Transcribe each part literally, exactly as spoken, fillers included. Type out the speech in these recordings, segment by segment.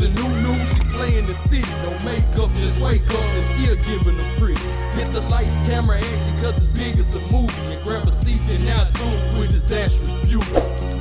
the new news, she's slaying the city. No makeup, just wake up and still giving a free. Hit the lights, camera, action, cause it's big as a movie. And grab a seat and now tune with Disastrous Beauty.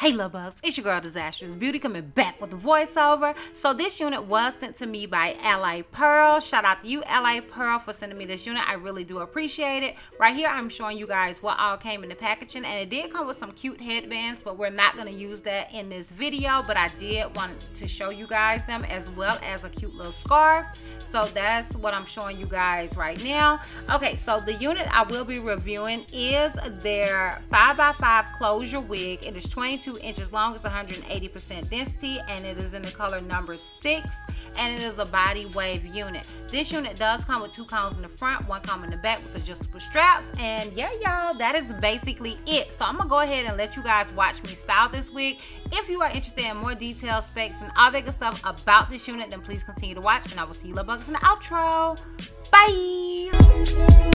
Hey love bugs, it's your girl Disastrous Beauty coming back with a voiceover. So this unit was sent to me by Alipearl. Shout out to you, Alipearl, for sending me this unit. I really do appreciate it. Right here I'm showing you guys what all came in the packaging, and it did come with some cute headbands, but we're not going to use that in this video, but I did want to show you guys them as well as a cute little scarf. So that's what I'm showing you guys right now. Okay, so the unit I will be reviewing is their five by five closure wig. It is twenty-two inches long, it's one hundred eighty percent density, and it is in the color number six, and it is a body wave unit. This unit does come with two combs in the front, one comb in the back with adjustable straps, and yeah y'all, that is basically it. So I'm gonna go ahead and let you guys watch me style this wig. If you are interested in more details, specs, and all that good stuff about this unit, then please continue to watch, and I will see you love bugs in the outro. Bye.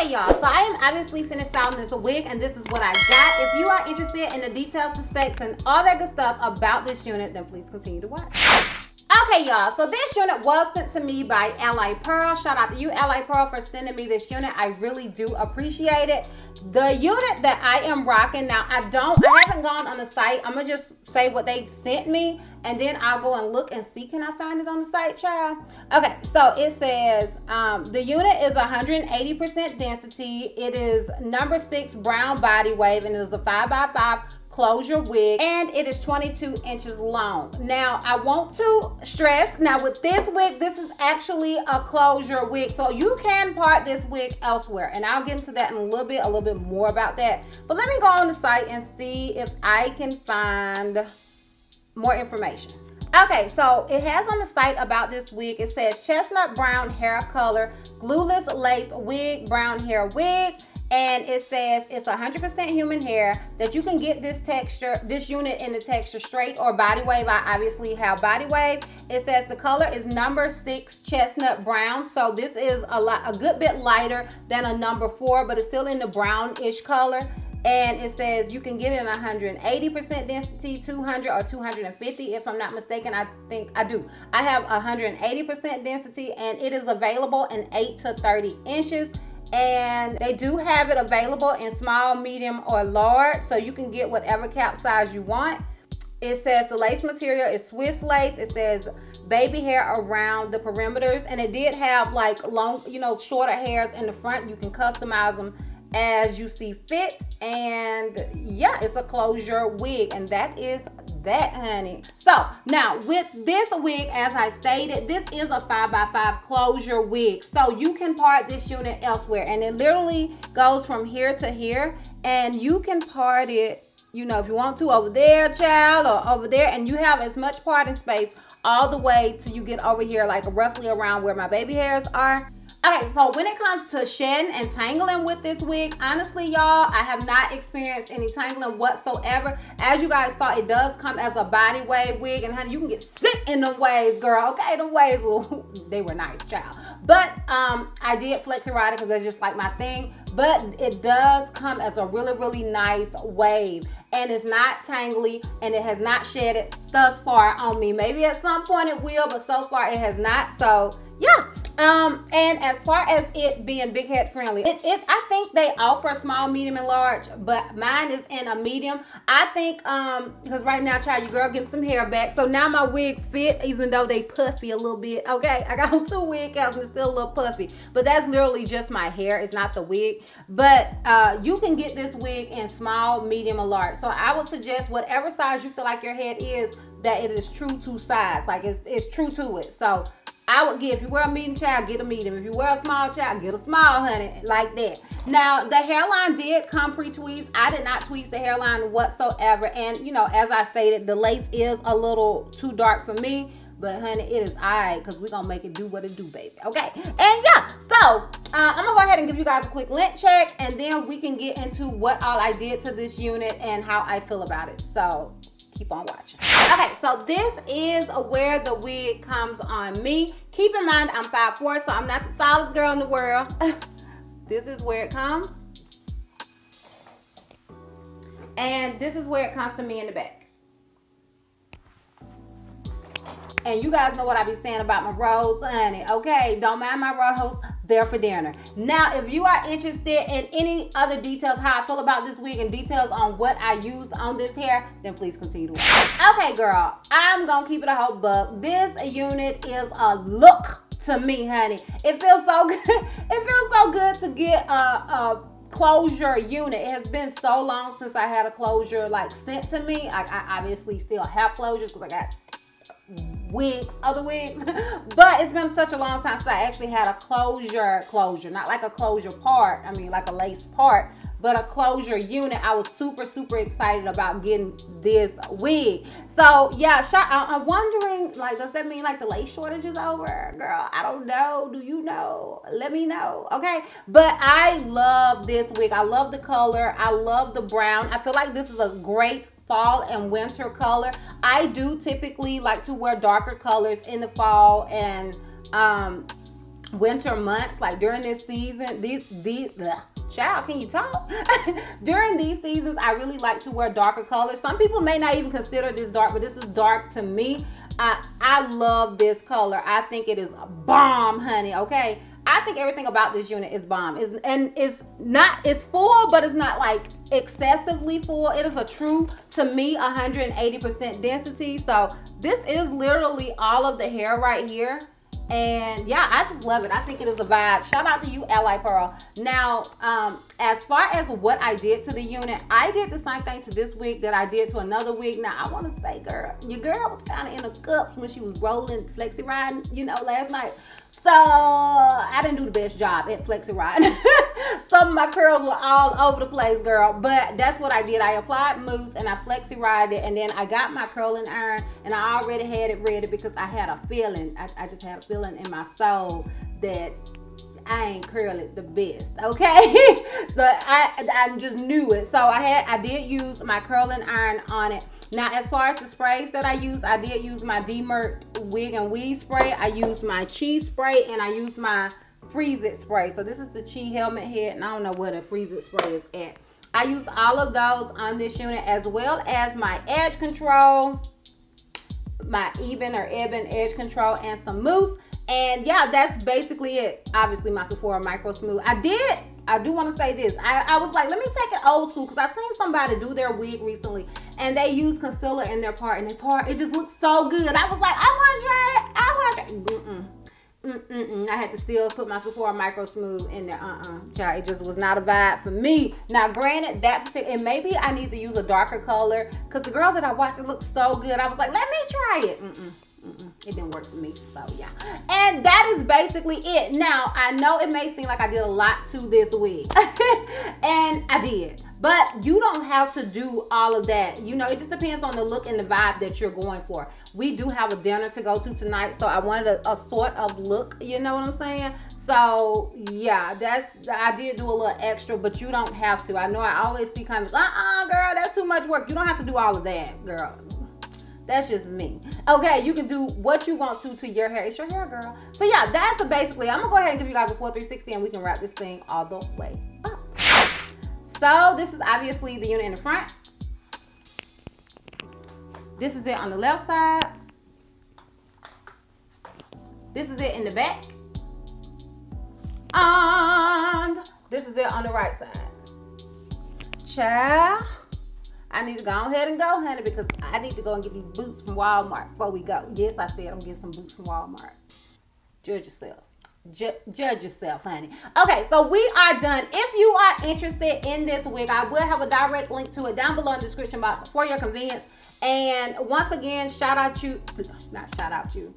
Okay, y'all, so I am obviously finished styling this wig, and this is what I got. If you are interested in the details, the specs, and all that good stuff about this unit, then please continue to watch. Okay, y'all, so this unit was sent to me by Alipearl. Shout out to you, Alipearl, for sending me this unit. I really do appreciate it. The unit that I am rocking now, I don't, I haven't gone on the site. I'm gonna just say what they sent me, and then I'll go and look and see, can I find it on the site, child? Okay, so it says, um, the unit is one hundred eighty percent density. It is number six brown body wave, and it is a five by five closure wig, and it is twenty-two inches long. Now, I want to stress, now with this wig, this is actually a closure wig, so you can part this wig elsewhere, and I'll get into that in a little bit, a little bit more about that. But let me go on the site and see if I can find more information. Okay, so it has on the site about this wig, it says chestnut brown hair color, glueless lace wig, brown hair wig. And it says it's one hundred percent human hair, that you can get this texture, this unit in the texture straight or body wave. I obviously have body wave. It says the color is number six chestnut brown. So this is a lot, a good bit lighter than a number four, but it's still in the brownish color. And it says you can get it in one hundred eighty percent density, two hundred or two hundred fifty, if I'm not mistaken. I think I do. I have one hundred eighty percent density, and it is available in eight to thirty inches. And they do have it available in small, medium, or large, so you can get whatever cap size you want. It says the lace material is Swiss lace. It says baby hair around the perimeters, and it did have like long, you know, shorter hairs in the front. You can customize them as you see fit. And yeah, it's a closure wig, and that is that, honey. So now with this wig, as I stated, this is a five by five closure wig, so you can part this unit elsewhere, and it literally goes from here to here, and you can part it, you know, if you want to, over there, child, or over there, and you have as much parting space all the way till you get over here, like roughly around where my baby hairs are. Okay, so when it comes to shedding and tangling with this wig, honestly, y'all, I have not experienced any tangling whatsoever. As you guys saw, it does come as a body wave wig, and honey, you can get sick in them waves, girl. Okay, them waves, well, they were nice, child. But um, I did flex and ride it because that's just like my thing. But it does come as a really, really nice wave, and it's not tangly, and it has not shedded thus far on me. Maybe at some point it will, but so far it has not. So yeah. Um, and as far as it being big head friendly, it is, I think they offer small, medium, and large, but mine is in a medium. I think, um, because right now, child, your girl getting some hair back. So now my wigs fit, even though they puffy a little bit. Okay, I got two wig caps and it's still a little puffy, but that's literally just my hair. It's not the wig, but uh, you can get this wig in small, medium, or large. So I would suggest whatever size you feel like your head is, that it is true to size. Like it's, it's true to it. So I would get, if you wear a medium, child, get a medium. If you wear a small, child, get a small, honey, like that. Now, the hairline did come pre-tweezed. I did not tweeze the hairline whatsoever. And, you know, as I stated, the lace is a little too dark for me. But, honey, it is all right, because we're going to make it do what it do, baby. Okay? And, yeah. So, uh, I'm going to go ahead and give you guys a quick length check. And then we can get into what all I did to this unit and how I feel about it. So, keep on watching. Okay, so this is where the wig comes on me. Keep in mind, I'm five foot four, so I'm not the tallest girl in the world. This is where it comes. And this is where it comes to me in the back. And you guys know what I be saying about my rolls, honey. Okay, don't mind my rolls. There for dinner. Now, if you are interested in any other details, how I feel about this wig and details on what I used on this hair, then please continue to watch. Okay, girl, I'm gonna keep it a whole buck. This unit is a look to me, honey. It feels so good. It feels so good to get a, a closure unit. It has been so long since I had a closure like sent to me. I, I obviously still have closures because I got wigs, other wigs, but it's been such a long time since I actually had a closure closure, not like a closure part, I mean like a lace part, but a closure unit. I was super, super excited about getting this wig. So yeah, I'm wondering, like, does that mean like the lace shortage is over? Girl, I don't know. Do you know? Let me know, okay? But I love this wig. I love the color. I love the brown. I feel like this is a great fall and winter color. I do typically like to wear darker colors in the fall and um winter months, like during this season, these, these, ugh. Child, can you talk? During these seasons, I really like to wear darker colors. Some people may not even consider this dark, but this is dark to me. I, I love this color. I think it is bomb, honey, okay? I think everything about this unit is bomb. It's, and it's not, it's full, but it's not like excessively full. It is a true, to me, one hundred eighty percent density. So this is literally all of the hair right here. And yeah, I just love it. I think it is a vibe. Shout out to you, Alipearl. Now, um, as far as what I did to the unit, I did the same thing to this wig that I did to another wig. Now, I want to say, girl, your girl was kind of in the cups when she was rolling, flexi riding, you know, last night. So I didn't do the best job at flexi riding. Some of my curls were all over the place, girl. But that's what I did. I applied mousse and I flexi ride it. And then I got my curling iron and I already had it ready because I had a feeling. I, I just had a feeling in my soul that I ain't curl it the best, okay? So I, I just knew it. So I had, I did use my curling iron on it. Now, as far as the sprays that I used, I did use my D-Mert wig and weave spray. I used my Chi spray and I used my Freeze It spray. So this is the Chi helmet head, and I don't know where the Freeze It spray is at. I used all of those on this unit, as well as my edge control, my even or ebon edge control, and some mousse. And yeah, that's basically it. Obviously, my Sephora Micro Smooth. I did, I do want to say this. I, I was like, let me take it old school, because I seen somebody do their wig recently, and they used concealer in their part, and their part, it just looked so good. I was like, I want to try it. I want to try it. Mm-mm. Mm-mm-mm. I had to still put my Sephora Micro Smooth in there. Uh-uh. Child, it just was not a vibe for me. Now, granted, that particular, and maybe I need to use a darker color, because the girl that I watched, it looked so good. I was like, let me try it. Mm-mm. Mm-mm. It didn't work for me, so yeah. And that is basically it. Now, I know it may seem like I did a lot to this wig, and I did. But you don't have to do all of that. You know, it just depends on the look and the vibe that you're going for. We do have a dinner to go to tonight, so I wanted a, a sort of look, you know what I'm saying? So, yeah, that's, I did do a little extra, but you don't have to. I know I always see comments, uh-uh, girl, that's too much work. You don't have to do all of that, girl. That's just me. Okay, you can do what you want to to your hair. It's your hair, girl. So, yeah, that's basically, I'm going to go ahead and give you guys a full three sixty, and we can wrap this thing all the way up. So this is obviously the unit in the front. This is it on the left side. This is it in the back. And this is it on the right side. Child, I need to go ahead and go, honey, because I need to go and get these boots from Walmart before we go. Yes, I said I'm getting some boots from Walmart. Judge yourself. Ju judge yourself, honey. Okay, so we are done. If you are interested in this wig, I will have a direct link to it down below in the description box for your convenience. And once again, shout out you, not shout out you,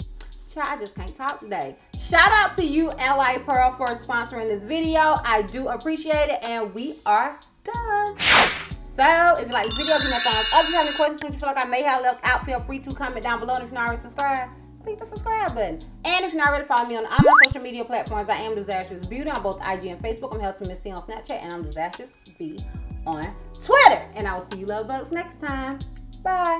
I just can't talk today. Shout out to you, Alipearl, for sponsoring this video. I do appreciate it, and we are done. So if you like this video, give me a thumbs up. If you have any questions that you feel like I may have left out, feel free to comment down below. And if you're not already subscribed, click the subscribe button. And if you're not ready to follow me on all my social media platforms, I am Disastrous Beauty on both I G and Facebook. I'm Hell to Miss C on Snapchat, and I'm Disastrous B on Twitter. And I will see you love bugs next time. Bye.